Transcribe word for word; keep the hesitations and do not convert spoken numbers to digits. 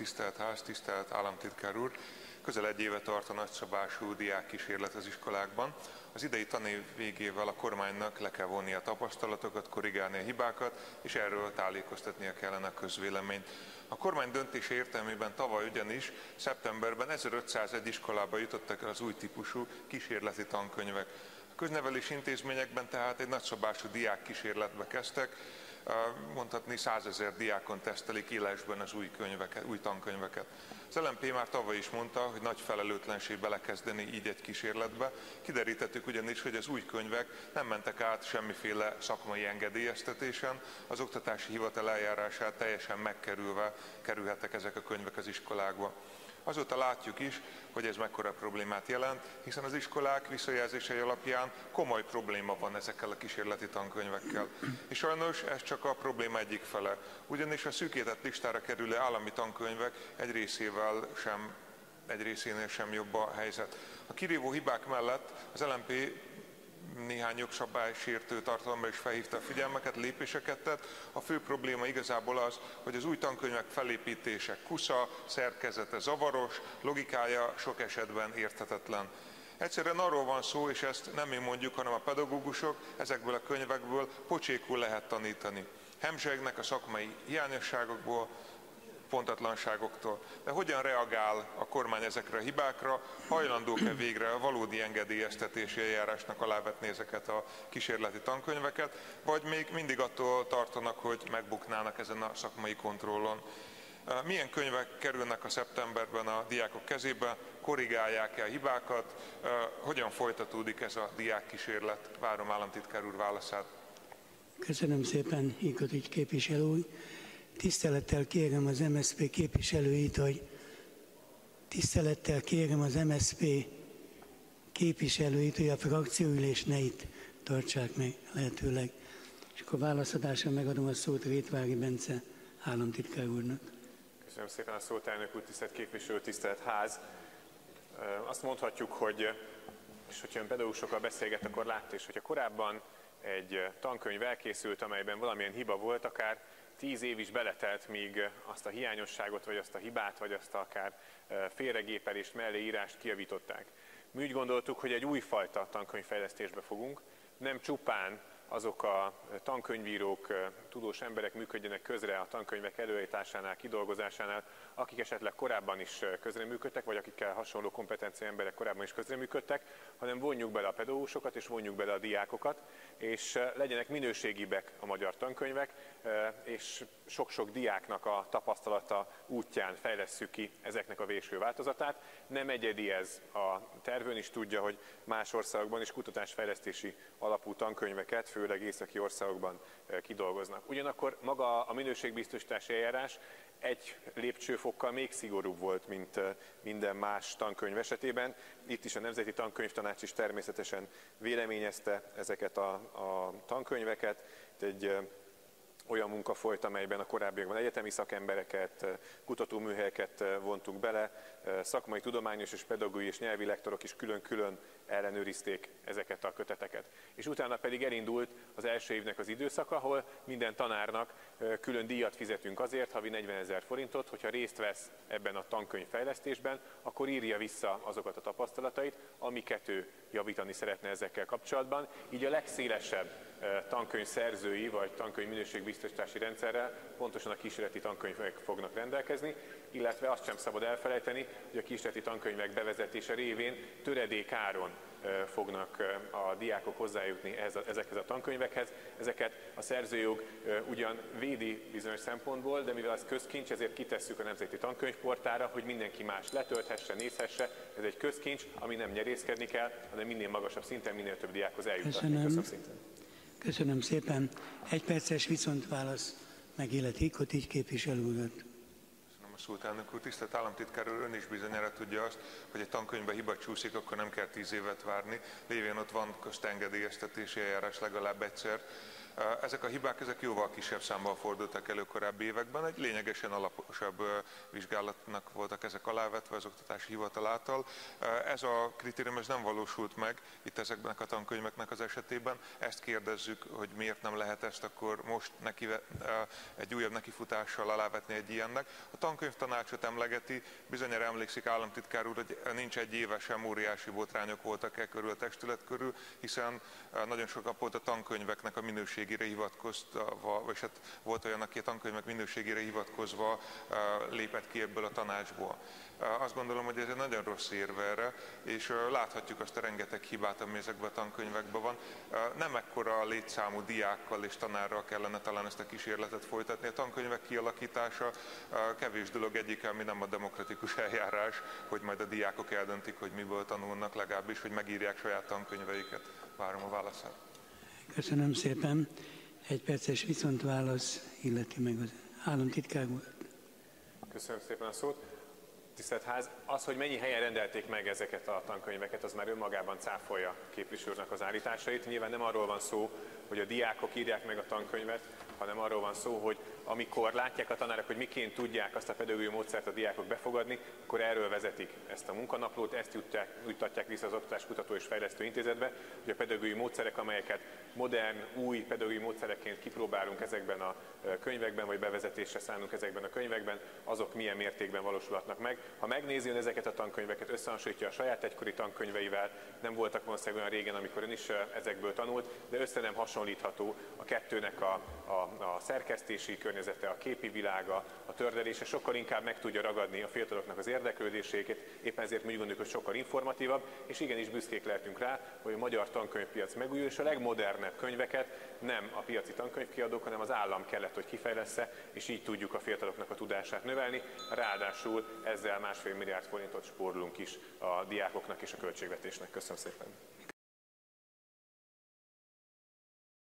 tisztelt ház, tisztelt államtitkár úr! Közel egy éve tart a nagyszabású diákkísérlet az iskolákban. Az idei tanév végével a kormánynak le kell vonni a tapasztalatokat, korrigálni a hibákat, és erről tájékoztatnia kellene a közvéleményt. A kormány döntése értelmében tavaly ugyanis szeptemberben ezerötszázegy iskolába jutottak el az új típusú kísérleti tankönyvek. A köznevelési intézményekben tehát egy nagyszabású diákkísérletbe kezdtek, mondhatni százezer diákon tesztelik élesben az új, könyveket, új tankönyveket. Az el em pé már tavaly is mondta, hogy nagy felelőtlenség belekezdeni így egy kísérletbe. Kiderítettük ugyanis, hogy az új könyvek nem mentek át semmiféle szakmai engedélyeztetésen, az oktatási hivatal eljárását teljesen megkerülve kerülhettek ezek a könyvek az iskolákba. Azóta látjuk is, hogy ez mekkora problémát jelent, hiszen az iskolák visszajelzései alapján komoly probléma van ezekkel a kísérleti tankönyvekkel. És sajnos ez csak a probléma egyik fele, ugyanis a szűkített listára kerülő állami tankönyvek egy részével sem, egy részénél sem jobb a helyzet. A kirívó hibák mellett az el em pé néhány jogszabálysértő tartalomra is felhívta a figyelmeket, lépéseket tett. A fő probléma igazából az, hogy az új tankönyvek felépítése kusza, szerkezete zavaros, logikája sok esetben érthetetlen. Egyszerűen arról van szó, és ezt nem mi mondjuk, hanem a pedagógusok, ezekből a könyvekből pocsékul lehet tanítani. Hemzsegnek a szakmai hiányosságokból, pontatlanságoktól. De hogyan reagál a kormány ezekre a hibákra? Hajlandók-e végre a valódi engedélyeztetési eljárásnak alávetni ezeket a kísérleti tankönyveket, vagy még mindig attól tartanak, hogy megbuknának ezen a szakmai kontrollon? Milyen könyvek kerülnek a szeptemberben a diákok kezébe? Korrigálják-e a hibákat? Hogyan folytatódik ez a diákkísérlet? Várom államtitkár úr válaszát. Köszönöm szépen, Igor képviselő úr. Tisztelettel kérem az em es zé pé képviselőit, hogy tisztelettel kérem az em es zé pé képviselőit, hogy a frakcióülés ne itt tartsák meg lehetőleg. És akkor válaszadásra megadom a szót Rétvári Bence államtitkár úrnak. Köszönöm szépen a szót, elnök úr, tisztelt képviselő, tisztelt ház. Azt mondhatjuk, hogy, és hogyha ön pedagógusokkal beszélget, akkor látta is, hogyha korábban egy tankönyv elkészült, amelyben valamilyen hiba volt, akár tíz év is beletelt, míg azt a hiányosságot, vagy azt a hibát, vagy azt akár félregépelést, melléírást kijavították. Mi úgy gondoltuk, hogy egy újfajta tankönyvfejlesztésbe fogunk, nem csupán azok a tankönyvírók, tudós emberek működjenek közre a tankönyvek előállításánál, kidolgozásánál, akik esetleg korábban is közreműködtek, vagy akikkel hasonló kompetenciai emberek korábban is közreműködtek, hanem vonjuk bele a pedagógusokat és vonjuk bele a diákokat, és legyenek minőségibek a magyar tankönyvek, és sok-sok diáknak a tapasztalata útján fejlesszük ki ezeknek a végső változatát. Nem egyedi ez, a tervön is tudja, hogy más országokban is kutatásfejlesztési alapú tankönyveket, főleg északi országokban kidolgoznak. Ugyanakkor maga a minőségbiztosítási eljárás egy lépcsőfokkal még szigorúbb volt, mint minden más tankönyv esetében. Itt is a Nemzeti Tankönyvtanács is természetesen véleményezte ezeket a, a tankönyveket. Itt egy olyan munka folyt, amelyben a korábbiakban egyetemi szakembereket, kutatóműhelyeket vontunk bele, szakmai, tudományos és pedagógiai és nyelvi lektorok is külön-külön ellenőrizték ezeket a köteteket. És utána pedig elindult az első évnek az időszaka, ahol minden tanárnak külön díjat fizetünk azért, havi negyvenezer forintot, hogyha részt vesz ebben a tankönyvfejlesztésben, akkor írja vissza azokat a tapasztalatait, amiket ő javítani szeretne ezekkel kapcsolatban. Így a legszélesebb tankönyv szerzői vagy tankönyv minőségbiztosítási rendszerrel pontosan a kísérleti tankönyvek fognak rendelkezni, illetve azt sem szabad elfelejteni, hogy a kísérleti tankönyvek bevezetése révén töredékáron fognak a diákok hozzájutni ezekhez a tankönyvekhez. Ezeket a szerzőjog ugyan védi bizonyos szempontból, de mivel az közkincs, ezért kitesszük a Nemzeti Tankönyvportára, hogy mindenki más letölthesse, nézhesse. Ez egy közkincs, ami nem nyerészkedni kell, hanem minél magasabb szinten, minél több diákhoz eljutatni. Köszönöm. Köszönöm szépen. Egy perces viszontválasz megilletik, hogy így képviselő urat. Szólt elnök úr, tisztelt államtitkár úr, ön is bizonyára tudja azt, hogy egy tankönyvbe hiba csúszik, akkor nem kell tíz évet várni, lévén ott van köztengedélyeztetési eljárás legalább egyszer. Ezek a hibák ezek jóval kisebb számban fordultak elő korábbi években, egy lényegesen alaposabb vizsgálatnak voltak ezek alávetve az oktatási hivatal által. Ez a kritérium ez nem valósult meg itt ezeknek a tankönyveknek az esetében. Ezt kérdezzük, hogy miért nem lehet ezt akkor most neki, egy újabb nekifutással alávetni egy ilyennek. A tankönyvtanácsot emlegeti, bizonyára emlékszik államtitkár úr, hogy nincs egy éve sem óriási botrányok voltak e körül a testület körül, hiszen nagyon sokan volt a tankönyveknek a minőségére hivatkozva, vagy hát volt olyan, aki a tankönyvek minőségére hivatkozva lépett ki ebből a tanácsból. Azt gondolom, hogy ez egy nagyon rossz érv erre, és láthatjuk azt a rengeteg hibát, ami ezekben a tankönyvekben van. Nem ekkora létszámú diákkal és tanárral kellene talán ezt a kísérletet folytatni. A tankönyvek kialakítása kevés dolog egyik, ami nem a demokratikus eljárás, hogy majd a diákok eldöntik, hogy miből tanulnak, legalábbis, hogy megírják saját tankönyveiket. Várom a válaszát. Köszönöm szépen. Egy perces viszontválasz illeti meg az államtitkár úr. Köszönöm szépen a szót. Tisztelt Ház, az, hogy mennyi helyen rendelték meg ezeket a tankönyveket, az már önmagában cáfolja képviselőnek az állításait. Nyilván nem arról van szó, hogy a diákok írják meg a tankönyvet, hanem arról van szó, hogy amikor látják a tanárok, hogy miként tudják azt a pedagógiai módszert a diákok befogadni, akkor erről vezetik ezt a munkanaplót, ezt juttatják vissza az Oktatáskutató és Fejlesztő Intézetbe, hogy a pedagógiai módszerek, amelyeket modern, új pedagógiai módszereként kipróbálunk ezekben a könyvekben, vagy bevezetésre szánunk ezekben a könyvekben, azok milyen mértékben valósulhatnak meg. Ha megnézi ön ezeket a tankönyveket, összehasonlítja a saját egykori tankönyveivel, nem voltak valószínűleg olyan régen, amikor ön is ezekből tanult, de össze nem hasonlítható a kettőnek a, a, a szerkesztési környezete, a képi világa, a tördelése, sokkal inkább meg tudja ragadni a fiataloknak az érdeklődését, éppen ezért mi úgy gondoljuk, hogy sokkal informatívabb, és igenis büszkék lehetünk rá, hogy a magyar tankönyvpiac megújul, és a legmodernebb könyveket nem a piaci tankönyvkiadók, hanem az állam kellett, hogy kifejlessze, és így tudjuk a fiataloknak a tudását növelni, ráadásul ezzel másfél milliárd forintot spórolunk is a diákoknak és a költségvetésnek. Köszönöm szépen!